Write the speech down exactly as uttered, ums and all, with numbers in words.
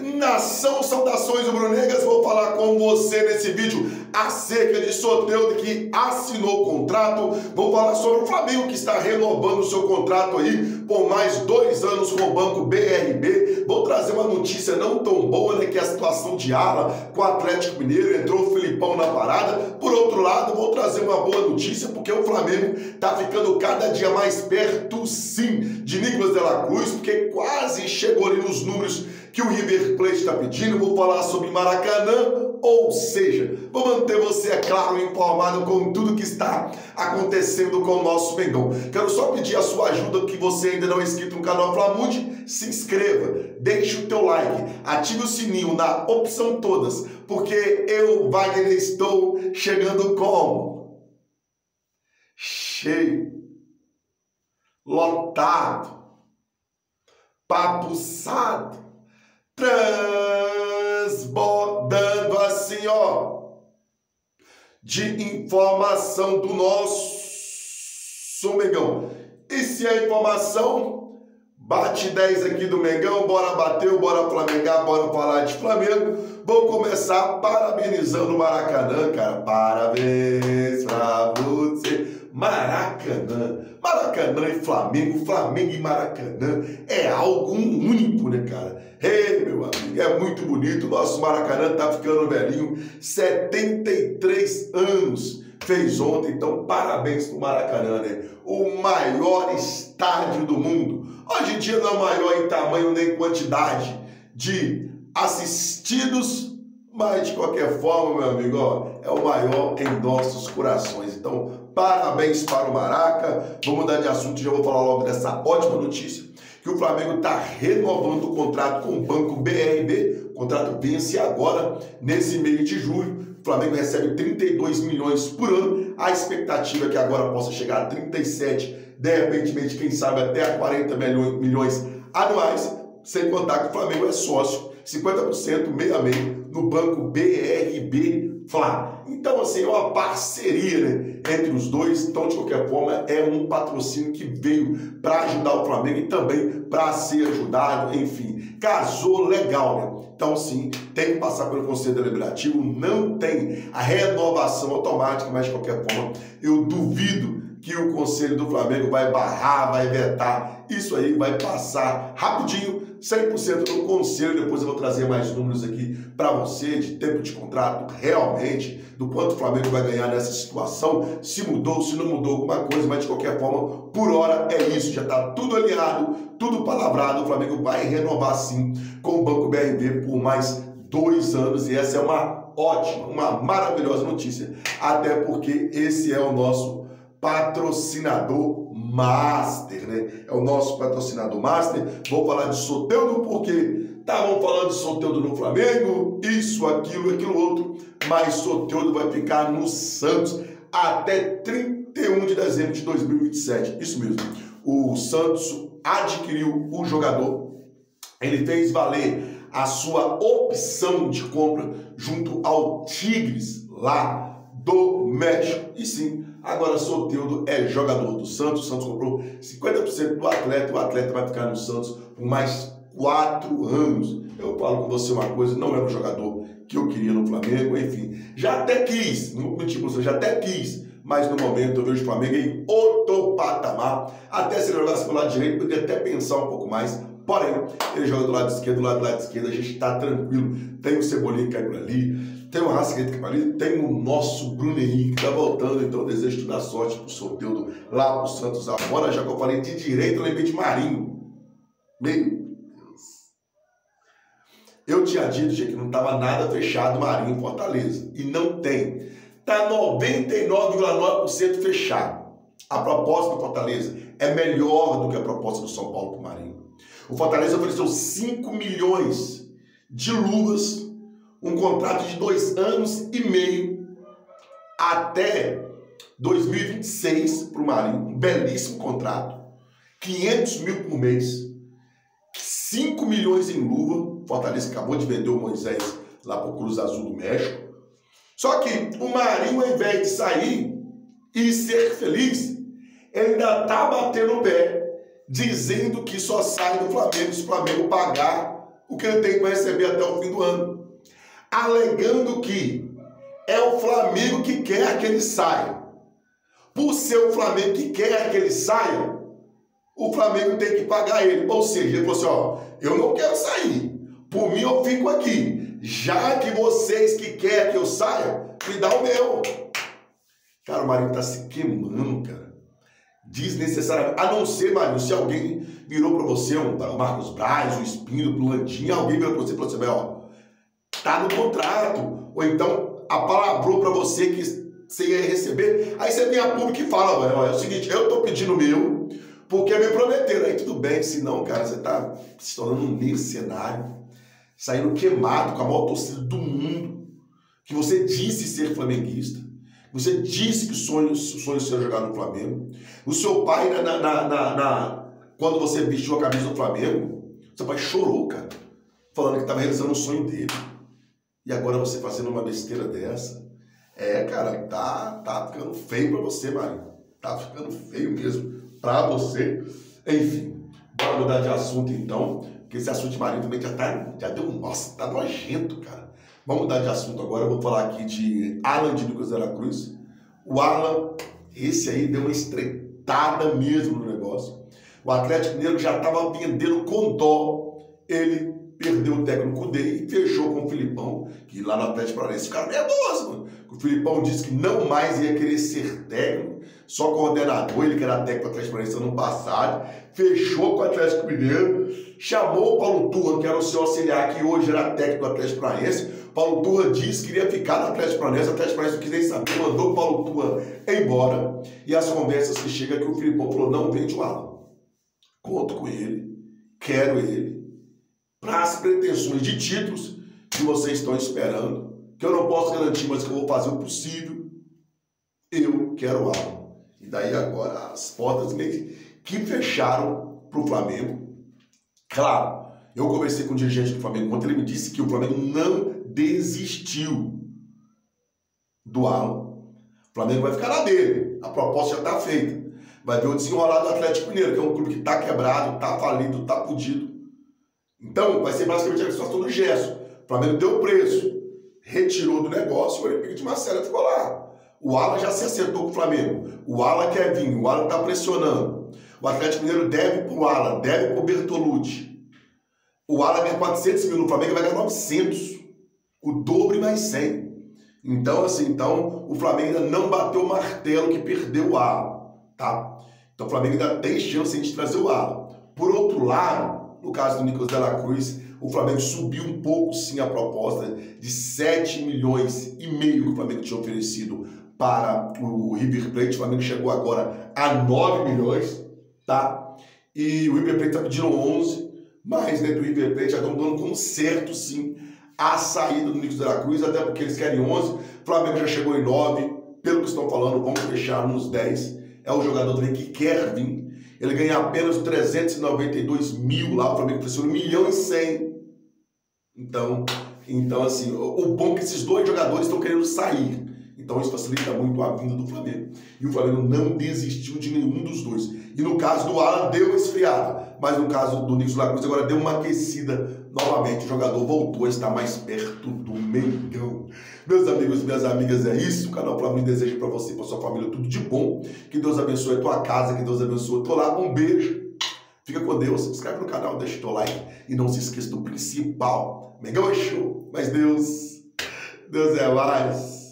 Nação, saudações rubro-negras, vou falar com você nesse vídeo acerca de Soteldo, que assinou o contrato. Vou falar sobre o Flamengo, que está renovando o seu contrato aí por mais dois anos com o Banco B R B. Vou trazer uma notícia não tão boa, né, que é a situação de Allan com o Atlético Mineiro, entrou o Felipão na parada. Por outro lado, vou trazer uma boa notícia, porque o Flamengo está ficando cada dia mais perto, sim, de Nicolas Dela Cruz, porque quase chegou ali nos números que o River Plate está pedindo. Vou falar sobre Maracanã, ou seja, vou manter você, é claro, informado com tudo que está acontecendo com o nosso Mengão. Quero só pedir a sua ajuda, que você ainda não é inscrito no canal Flamude, se inscreva, deixe o teu like, ative o sininho na opção todas, porque eu, Wagner, estou chegando como? Cheio, lotado, papuçado, transbordando assim, ó, de informação do nosso Mengão. E se a informação bate dez aqui do Mengão, bora bater, bora flamengar, bora falar de Flamengo. Vou começar parabenizando o Maracanã, cara. Parabéns pra você, Maracanã. Maracanã e Flamengo, Flamengo e Maracanã é algo único, né, cara? Ei, meu amigo, é muito bonito. Nosso Maracanã tá ficando velhinho, setenta e três anos fez ontem, então parabéns pro Maracanã, né? O maior estádio do mundo. Hoje em dia não é maior em tamanho nem quantidade de assistidos, mas de qualquer forma, meu amigo, ó, é o maior em nossos corações. Então, parabéns para o Maraca. Vou mudar de assunto e já vou falar logo dessa ótima notícia, que o Flamengo está renovando o contrato com o Banco B R B. O contrato vence agora, nesse mês de julho. O Flamengo recebe trinta e dois milhões por ano. A expectativa é que agora possa chegar a trinta e sete, de repente, quem sabe até a quarenta milhões anuais, sem contar que o Flamengo é sócio, cinquenta por cento, meio a meio, no Banco B R B. Flá. Então, assim, é uma parceria, né, entre os dois. Então, de qualquer forma, é um patrocínio que veio para ajudar o Flamengo e também para ser ajudado, enfim, casou legal, né? Então, sim, tem que passar pelo Conselho Deliberativo, não tem a renovação automática, mas de qualquer forma, eu duvido que o Conselho do Flamengo vai barrar, vai vetar. Isso aí vai passar rapidinho, cem por cento no Conselho. Depois eu vou trazer mais números aqui para você, de tempo de contrato realmente, do quanto o Flamengo vai ganhar nessa situação, se mudou, se não mudou alguma coisa, mas de qualquer forma, por hora é isso, já está tudo alinhado, tudo palavrado. O Flamengo vai renovar sim com o Banco B R B por mais dois anos, e essa é uma ótima, uma maravilhosa notícia, até porque esse é o nosso patrocinador master, né? É o nosso patrocinador master. Vou falar de Soteldo porque estavam falando de Soteldo no Flamengo, isso, aquilo, aquilo outro, mas Soteldo vai ficar no Santos até trinta e um de dezembro de dois mil e vinte e sete. Isso mesmo. O Santos adquiriu o jogador, ele fez valer a sua opção de compra junto ao Tigres lá do México. E sim, agora Soteldo é jogador do Santos. O Santos comprou cinquenta por cento do atleta. O atleta vai ficar no Santos por mais quatro anos. Eu falo com você uma coisa, não é um jogador que eu queria no Flamengo, enfim. Já até quis, não menti com você, já até quis, mas no momento eu vejo o Flamengo em outro patamar. Até se ele jogasse pelo lado direito, poderia até pensar um pouco mais. Porém, ele joga do lado esquerdo, do lado do lado esquerdo, a gente está tranquilo. Tem o Cebolinha que cai por ali, tem o Rascaeta que vai, tem o nosso Bruno Henrique que está voltando. Então desejo toda a sorte para o Soteldo lá para o Santos agora. Já que eu falei de direito, eu lembrei de Marinho. Meu Deus. Eu tinha dito, gente, que não estava nada fechado Marinho em Fortaleza. E não tem. Está noventa e nove vírgula nove por cento fechado. A proposta do Fortaleza é melhor do que a proposta do São Paulo para o Marinho. O Fortaleza ofereceu cinco milhões de luvas, um contrato de dois anos e meio até dois mil e vinte e seis para o Marinho. Um belíssimo contrato. quinhentos mil por mês. cinco milhões em luva. Fortaleza acabou de vender o Moisés lá para o Cruz Azul do México. Só que o Marinho, ao invés de sair e ser feliz, ele ainda está batendo o pé, dizendo que só sai do Flamengo se o Flamengo pagar o que ele tem para receber até o fim do ano, alegando que é o Flamengo que quer que ele saia. Por ser o Flamengo que quer que ele saia, o Flamengo tem que pagar ele. Ou seja, ele falou assim, ó, eu não quero sair, por mim eu fico aqui, já que vocês que querem que eu saia, me dá o meu. Cara, o Marinho tá se queimando, cara. Desnecessariamente, a não ser, Marinho, se alguém virou para você, um, o Marcos Braz, o Espinho, o Plantinho, alguém virou para você e falou assim, ó, tá no contrato, ou então apalavrou para você que você ia receber, aí você tem a pública que fala, ó, é o seguinte, eu tô pedindo o meu, porque me prometeram, aí tudo bem, se não, cara, você tá se tornando um mercenário, saindo queimado com a maior torcida do mundo, que você disse ser flamenguista, você disse que o sonho, o sonho seu jogar no Flamengo, o seu pai, na, na, na, na, na, quando você vestiu a camisa do Flamengo, seu pai chorou, cara, falando que estava realizando um sonho dele, e agora você fazendo uma besteira dessa, é, cara, tá, tá ficando feio pra você, Marinho, tá ficando feio mesmo pra você, enfim, bora mudar de assunto então, porque esse assunto de Marinho também já, tá, já deu, nossa, tá nojento, cara. Vamos mudar de assunto agora, eu vou falar aqui de Alan de Nilson Lagunz. O Alan, esse aí deu uma estreitada mesmo no negócio. O Atlético Mineiro já estava vendendo com dó. Ele perdeu o técnico dele e fechou com o Felipão, que lá no Athletico Paranaense ficaram nervosos, mano. O Felipão disse que não mais ia querer ser técnico, só coordenador, ele que era técnico do Athletico Paranaense ano passado, fechou com o Atlético Mineiro, chamou o Paulo Turra, que era o seu auxiliar, que hoje era técnico do Athletico Paranaense. Paulo Turra disse que iria ficar no Athletico Paranaense, o Athletico Paranaense não quis nem saber, mandou o Paulo Turra embora. E as conversas que chegam que o Felipão falou, não vende o Alan. Conto com ele, quero ele, para as pretensões de títulos que vocês estão esperando, que eu não posso garantir, mas que eu vou fazer o possível, eu quero o Alan. E daí agora as portas meio que fecharam para o Flamengo. Claro, eu conversei com o dirigente do Flamengo ontem, ele me disse que o Flamengo não desistiu do Alan. O Flamengo vai ficar na dele. A proposta já está feita. Vai ver o desenrolar do Atlético Mineiro, que é um clube que está quebrado, está falido, está fudido. Então, vai ser basicamente a situação do gesso. O Flamengo deu o preço, retirou do negócio, o Olimpíada de Marcelo ficou lá. O Alan já se acertou com o Flamengo. O Alan quer vir, o Alan está pressionando. O Atlético Mineiro deve para o Alan, deve para o Bertolucci. O Alan ganha quatrocentos mil no Flamengo, vai ganhar novecentos. O dobro e mais cem. Então, assim, então, o Flamengo ainda não bateu o martelo que perdeu o Alan, tá? Então, o Flamengo ainda tem chance de trazer o Alan. Por outro lado, no caso do Nicolas de Cruz, o Flamengo subiu um pouco, sim, a proposta de sete milhões e meio que o Flamengo tinha oferecido para o River Plate. O Flamengo chegou agora a nove milhões, tá? E o River Plate está pedindo onze, mas dentro do River Plate já estão dando conserto, sim, a saída do Nicolas de Cruz, até porque eles querem onze, o Flamengo já chegou em nove, pelo que estão falando, vamos fechar nos dez, é o jogador também que quer vir, ele ganha apenas trezentos e noventa e dois mil lá, o Flamengo pressiona um milhão e cem, então, então assim, o bom é que esses dois jogadores estão querendo sair, então isso facilita muito a vinda do Flamengo, e o Flamengo não desistiu de nenhum dos dois, e no caso do Alan deu uma esfriada, mas no caso do Nilson Lagunz agora deu uma aquecida. Novamente, o jogador voltou a estar mais perto do Mengão. Meus amigos e minhas amigas, é isso. O canal Flamengo deseja para você e para sua família tudo de bom. Que Deus abençoe a tua casa, que Deus abençoe o teu lar. Um beijo. Fica com Deus. Se inscreve no canal, deixa o teu like. E não se esqueça do principal. Mengão é show, mas Deus, Deus é mais.